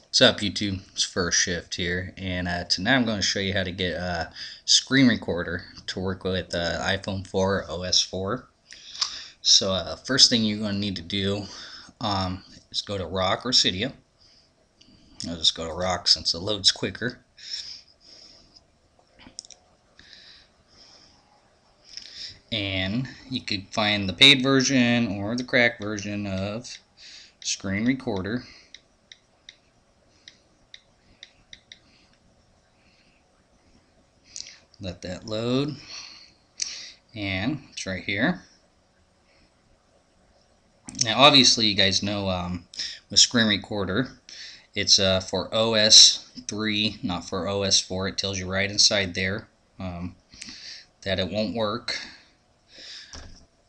What's up, YouTube? It's First Shift here, and tonight I'm going to show you how to get a screen recorder to work with the iPhone 4 or OS 4. So first thing you're going to need to do is go to Rock or Cydia. I'll just go to Rock since it loads quicker. And you could find the paid version or the cracked version of screen recorder. Let that load, and it's right here. Now obviously you guys know with screen recorder it's for OS 3, not for OS 4. It tells you right inside there that it won't work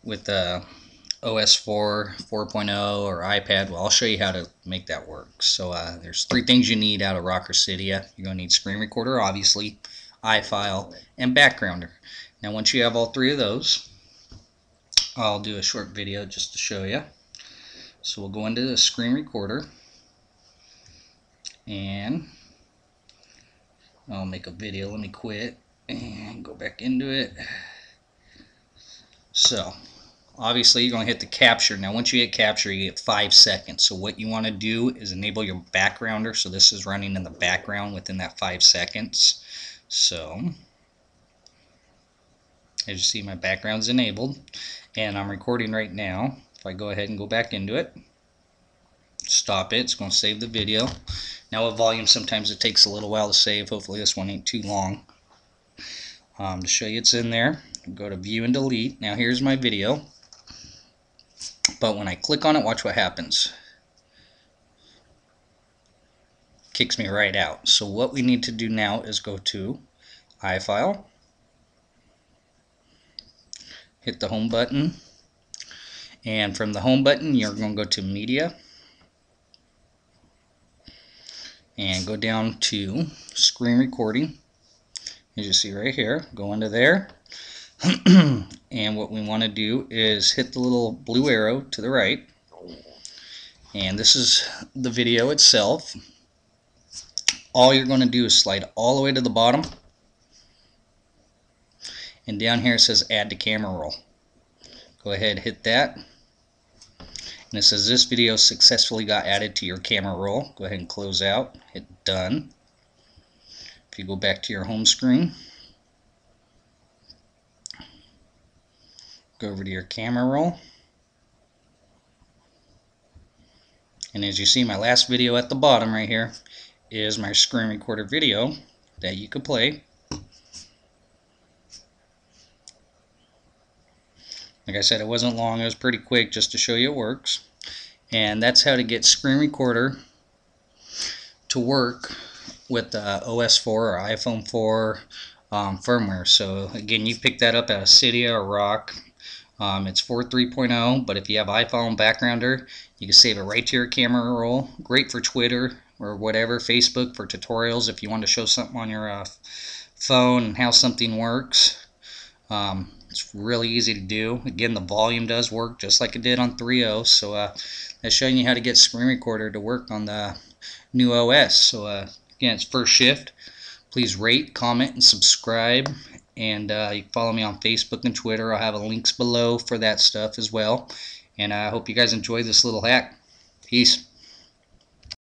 with OS 4, 4.0 or iPad. Well, I'll show you how to make that work. So there's three things you need out of Rock or Cydia. You're going to need screen recorder, obviously, iFile, and Backgrounder. Now once you have all three of those, I'll do a short video just to show you. So we'll go into the screen recorder, and I'll make a video. Let me quit and go back into it. So obviously you're going to hit the capture. Now once you hit capture, you get 5 seconds. So what you want to do is enable your Backgrounder, so this is running in the background within that 5 seconds. So, as you see, my background's enabled, and I'm recording right now. If I go ahead and go back into it, stop it, it's going to save the video. Now with volume, sometimes it takes a little while to save. Hopefully this one ain't too long. To show you it's in there, go to view and delete. Now here's my video, but when I click on it, watch what happens. Kicks me right out. So what we need to do now is go to iFile, hit the home button, and from the home button you're going to go to media and go down to screen recording, as you see right here. Go into there and what we want to do is hit the little blue arrow to the right, and this is the video itself. All you're going to do is slide all the way to the bottom, and down here it says add to camera roll. Go ahead, hit that, and it says this video successfully got added to your camera roll. Go ahead and close out, hit done. If you go back to your home screen, go over to your camera roll, and as you see, my last video at the bottom right here is my screen recorder video that you could play. Like I said, it wasn't long, it was pretty quick just to show you it works. And that's how to get screen recorder to work with the OS 4 or iPhone 4 firmware. So again, you pick that up at Cydia or Rock. It's 4.3.0, but if you have iFile and Backgrounder, you can save it right to your camera roll. Great for Twitter or whatever, Facebook, for tutorials if you want to show something on your phone and how something works. It's really easy to do. Again, the volume does work just like it did on 3.0, so that's showing you how to get screen recorder to work on the new OS. So again, it's First Shift. Please rate, comment, and subscribe. And you can follow me on Facebook and Twitter. I'll have links below for that stuff as well. And I hope you guys enjoy this little hack. Peace.